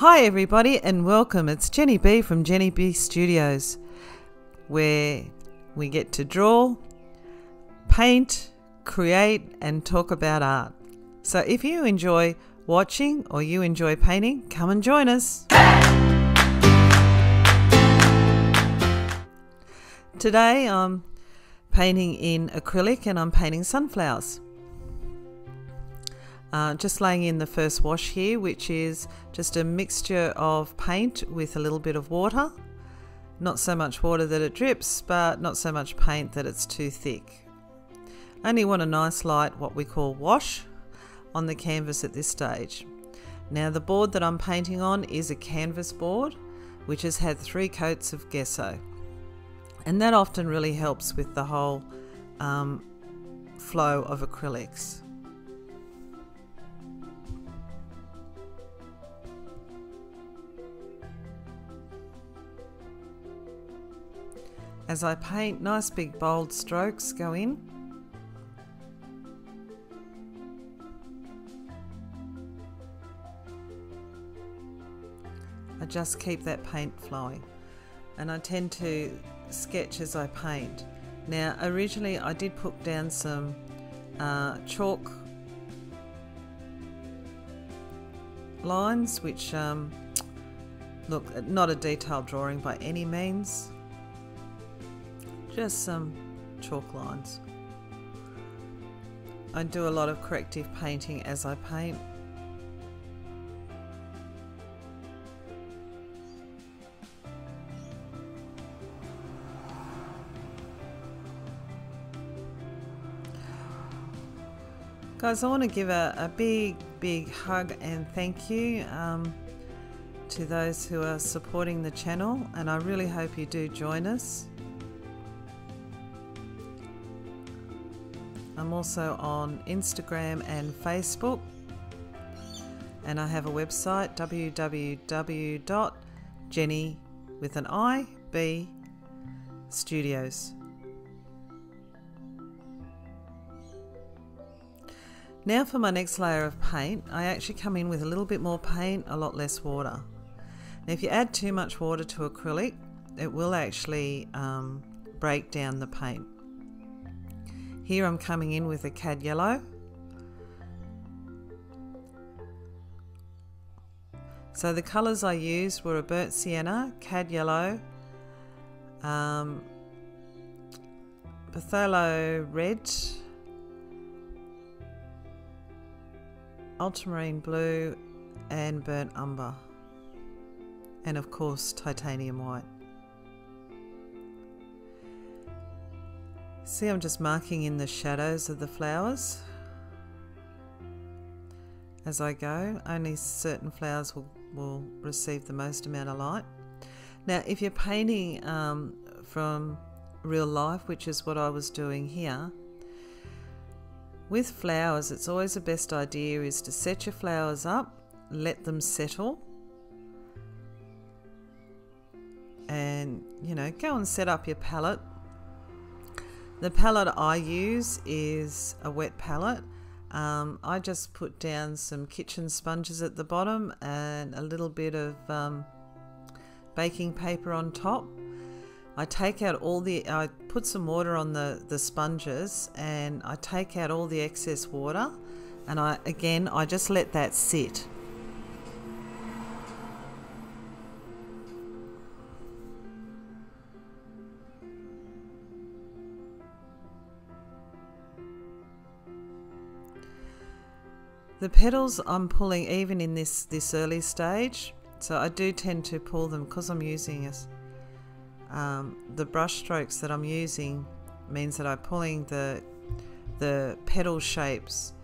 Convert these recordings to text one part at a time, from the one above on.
Hi everybody and welcome, it's Jenny B from Jenny B Studios, where we get to draw, paint, create and talk about art. So if you enjoy watching or you enjoy painting, come and join us. Today I'm painting in acrylic and I'm painting sunflowers. Just laying in the first wash here, which is just a mixture of paint with a little bit of water. Not so much water that it drips, but not so much paint that it's too thick. Only want a nice light, what we call wash, on the canvas at this stage. Now the board that I'm painting on is a canvas board, which has had 3 coats of gesso. And that often really helps with the whole flow of acrylics. As I paint, nice big bold strokes go in. I just keep that paint flowing and I tend to sketch as I paint. Now originally I did put down some chalk lines which look, not a detailed drawing by any means. Just some chalk lines. I do a lot of corrective painting as I paint. Guys, I want to give a big hug and thank you to those who are supporting the channel, and I really hope you do join us. I'm also on Instagram and Facebook, and I have a website, www.jenny_B studios. Now for my next layer of paint, I actually come in with a little bit more paint, a lot less water. Now if you add too much water to acrylic, it will actually break down the paint. Here I'm coming in with a cad yellow. So the colours I used were a burnt sienna, cad yellow, Phthalo Red, ultramarine blue and burnt umber, and of course titanium white. See, I'm just marking in the shadows of the flowers as I go. Only certain flowers will receive the most amount of light. Now, if you're painting from real life, which is what I was doing here, with flowers, it's always the best idea is to set your flowers up, let them settle, and, you know, go and set up your palette. The palette I use is a wet palette. I just put down some kitchen sponges at the bottom and a little bit of baking paper on top. I take out all the, I put some water on the sponges and I take out all the excess water, and I just let that sit. The petals I'm pulling even in this early stage, so I do tend to pull them because I'm using the brush strokes that I'm using means that I'm pulling the petal shapes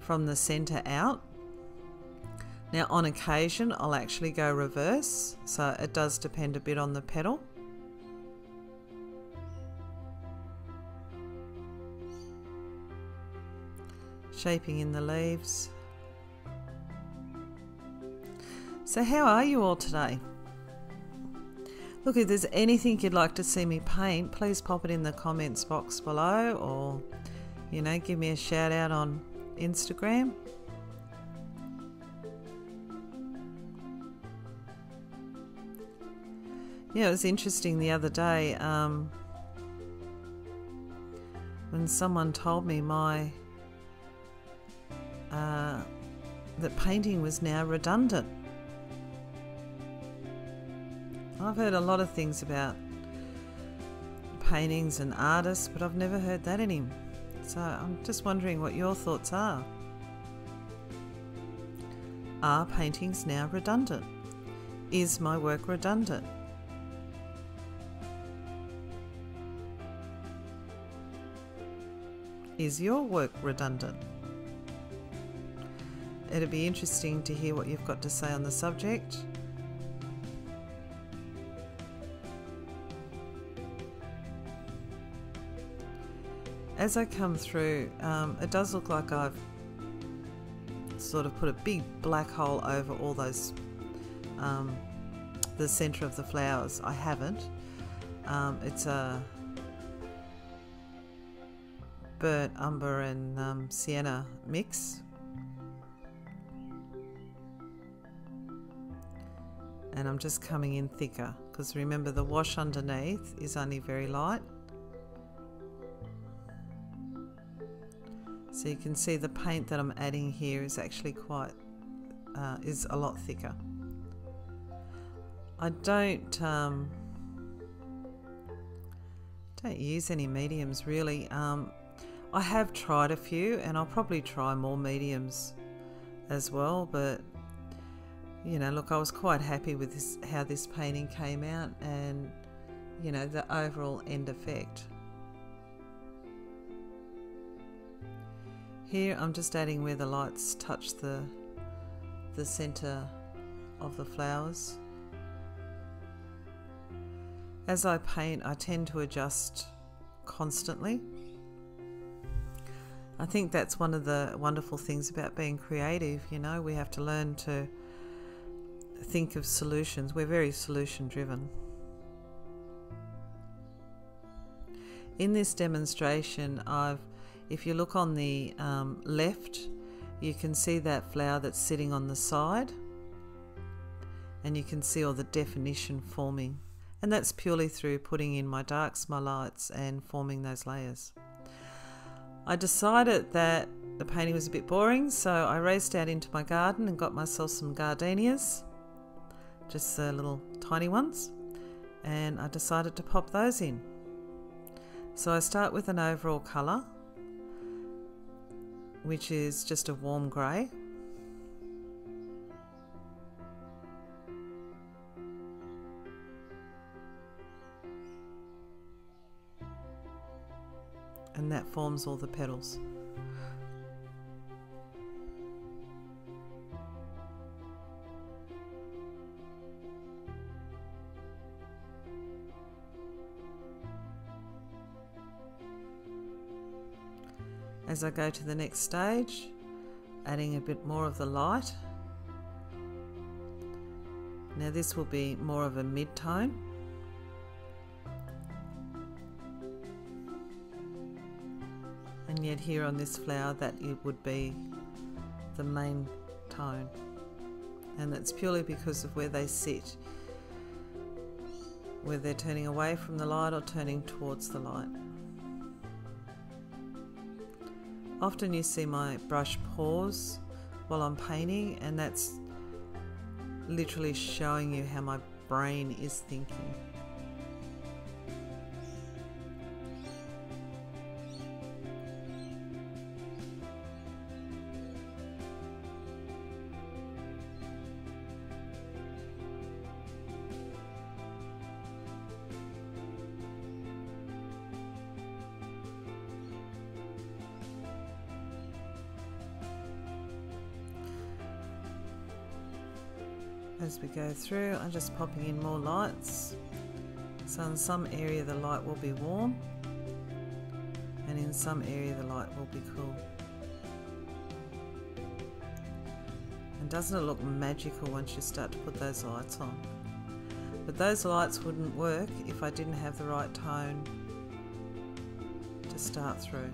from the centre out. Now on occasion I'll actually go reverse, so it does depend a bit on the petal. Shaping in the leaves. So how are you all today? Look, if there's anything you'd like to see me paint, please pop it in the comments box below, or, you know, give me a shout out on Instagram. Yeah, it was interesting the other day when someone told me my that painting was now redundant. I've heard a lot of things about paintings and artists, but I've never heard that in him. So I'm just wondering what your thoughts are. Are paintings now redundant? Is my work redundant? Is your work redundant? It'd be interesting to hear what you've got to say on the subject. As I come through, it does look like I've sort of put a big black hole over all those, the centre of the flowers. I haven't. It's a burnt umber and sienna mix, and I'm just coming in thicker because remember the wash underneath is only very light. So you can see the paint that I'm adding here is actually quite is a lot thicker. I don't use any mediums really. I have tried a few, and I'll probably try more mediums as well, but you know, look, I was quite happy with this, how this painting came out, and you know, the overall end effect. Here I'm just adding where the lights touch the centre of the flowers. As I paint, I tend to adjust constantly. I think that's one of the wonderful things about being creative, you know, we have to learn to think of solutions. We're very solution driven. In this demonstration, if you look on the left, you can see that flower that's sitting on the side, and you can see all the definition forming, and that's purely through putting in my darks, my lights, and forming those layers. I decided that the painting was a bit boring, so I raced out into my garden and got myself some gardenias, just the little tiny ones, and I decided to pop those in. So I start with an overall colour, which is just a warm grey. And that forms all the petals. As I go to the next stage, adding a bit more of the light. Now this will be more of a mid-tone. And yet here on this flower, that it would be the main tone, and that's purely because of where they sit, whether they're turning away from the light or turning towards the light. Often you see my brush pause while I'm painting, and that's literally showing you how my brain is thinking. As we go through, I'm just popping in more lights. So in some area the light will be warm, and in some area the light will be cool. And doesn't it look magical once you start to put those lights on? But those lights wouldn't work if I didn't have the right tone to start through.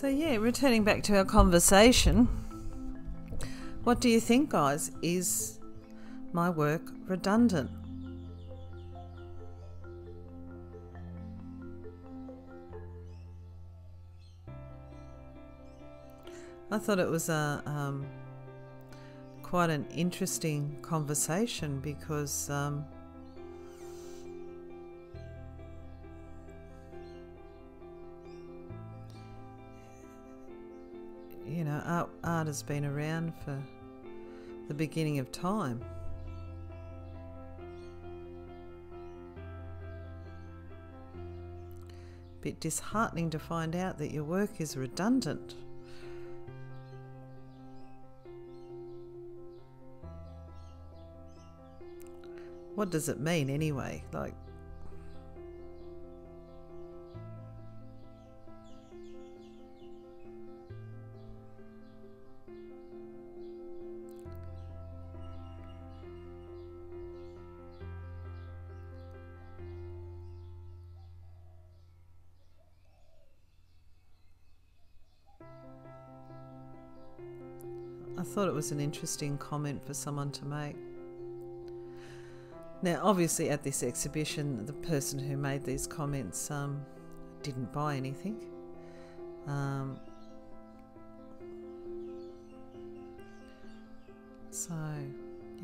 So yeah, returning back to our conversation, what do you think, guys? Is my work redundant? I thought it was a quite an interesting conversation, because you know, art has been around for the beginning of time. A bit disheartening to find out that your work is redundant. What does it mean anyway? Like, I thought it was an interesting comment for someone to make. Now, obviously at this exhibition, the person who made these comments didn't buy anything. So,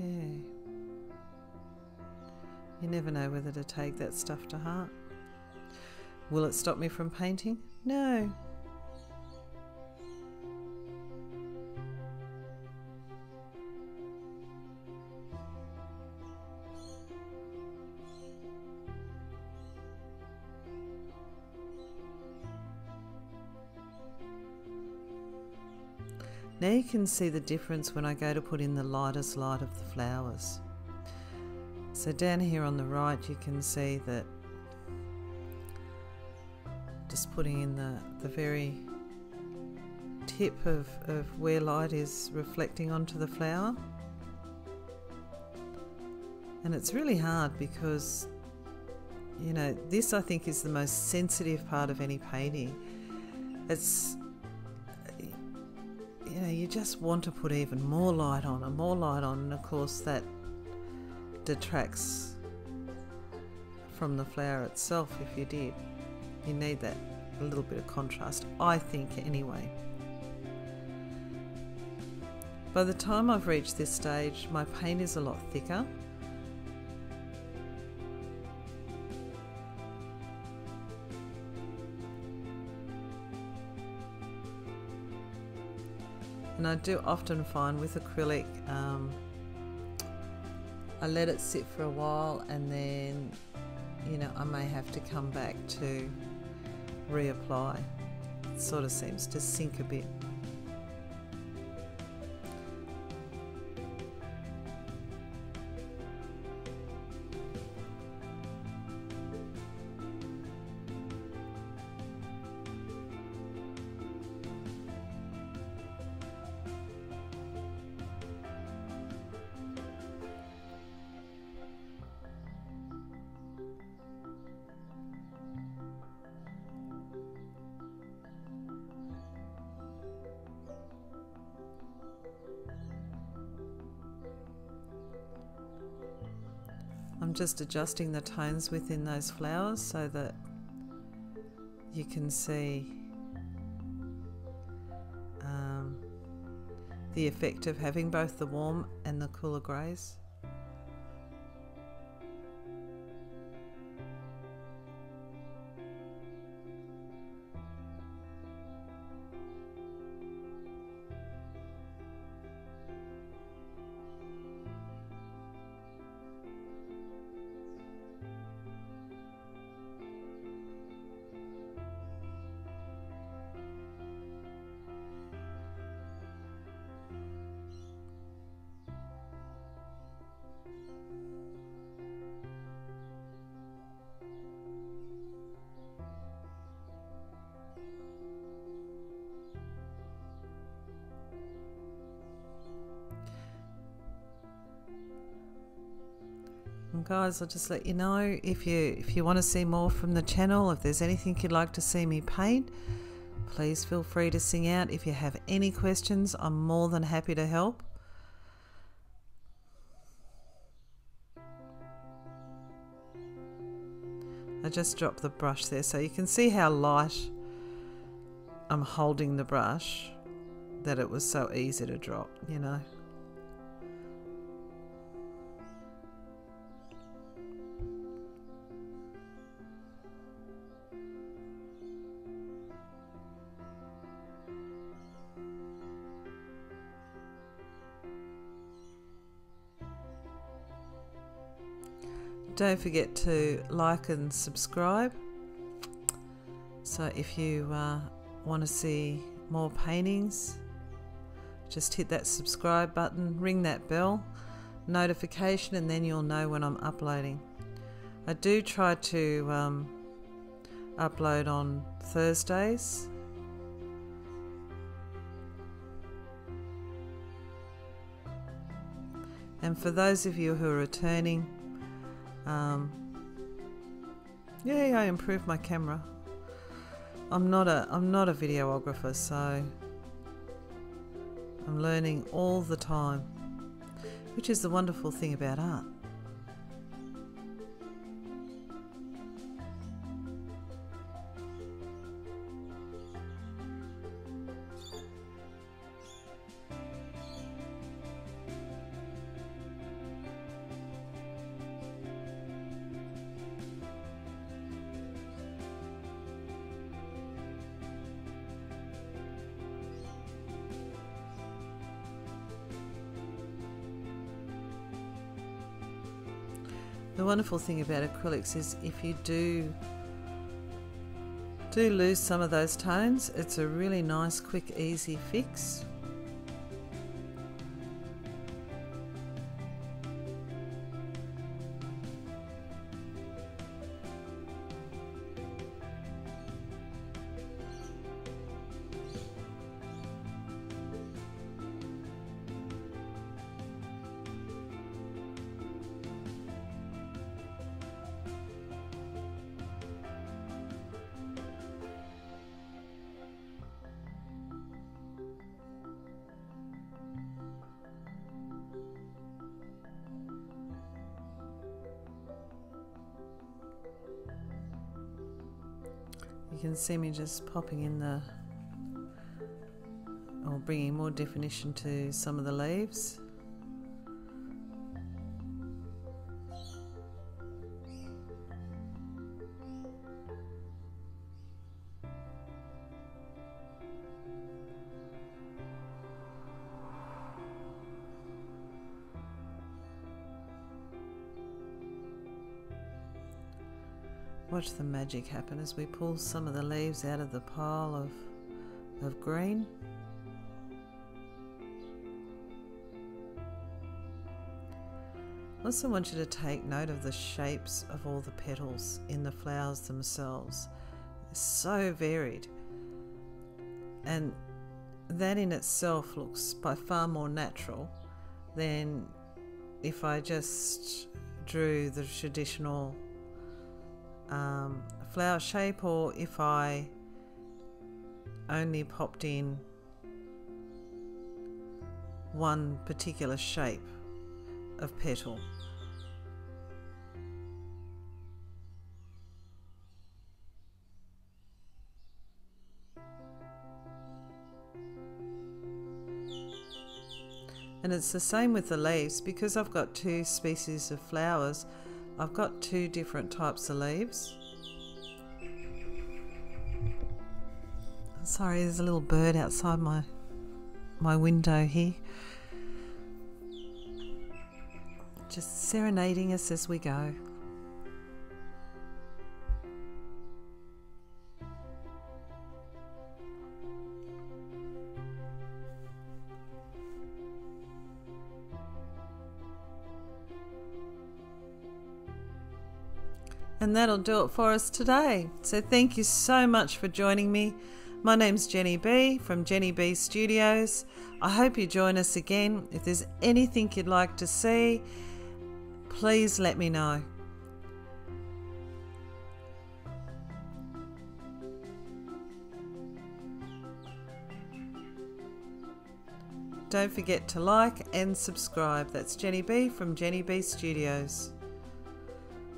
yeah. You never know whether to take that stuff to heart. Will it stop me from painting? No. Now you can see the difference when I go to put in the lightest light of the flowers. So down here on the right you can see that just putting in the very tip of where light is reflecting onto the flower. And it's really hard because, you know, this I think is the most sensitive part of any painting. It's, you know, you just want to put even more light on and more light on, and of course that detracts from the flower itself if you did. You need that a little bit of contrast, I think, anyway. By the time I've reached this stage, my paint is a lot thicker. And I do often find with acrylic, I let it sit for a while, and then, you know, I may have to come back to reapply. It sort of seems to sink a bit. Just adjusting the tones within those flowers so that you can see the effect of having both the warm and the cooler greys. Guys, I'll just let you know, if you want to see more from the channel, if there's anything you'd like to see me paint, Please feel free to sing out. If you have any questions, I'm more than happy to help. I just dropped the brush there so you can see how light I'm holding the brush, that it was so easy to drop, you know. Don't forget to like and subscribe. So if you want to see more paintings, just hit that subscribe button, ring that bell notification, and then you'll know when I'm uploading. I do try to upload on Thursdays. And for those of you who are returning, yay, I improved my camera. I'm not a videographer, so I'm learning all the time, which is the wonderful thing about art. The wonderful thing about acrylics is if you do lose some of those tones, it's a really nice, quick, easy fix. You can see me just popping in the, or bringing more definition to some of the leaves. Watch the magic happen as we pull some of the leaves out of the pile of green. I also want you to take note of the shapes of all the petals in the flowers themselves. They're so varied, and that in itself looks by far more natural than if I just drew the traditional flower shape, or if I only popped in one particular shape of petal. And it's the same with the leaves, because I've got two species of flowers. I've got two different types of leaves. Sorry, there's a little bird outside my window here, just serenading us as we go. And that'll do it for us today. So thank you so much for joining me. My name's Jenny B from Jenny B Studios. I hope you join us again. If there's anything you'd like to see, please let me know. Don't forget to like and subscribe. That's Jenny B from Jenny B Studios.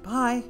Bye.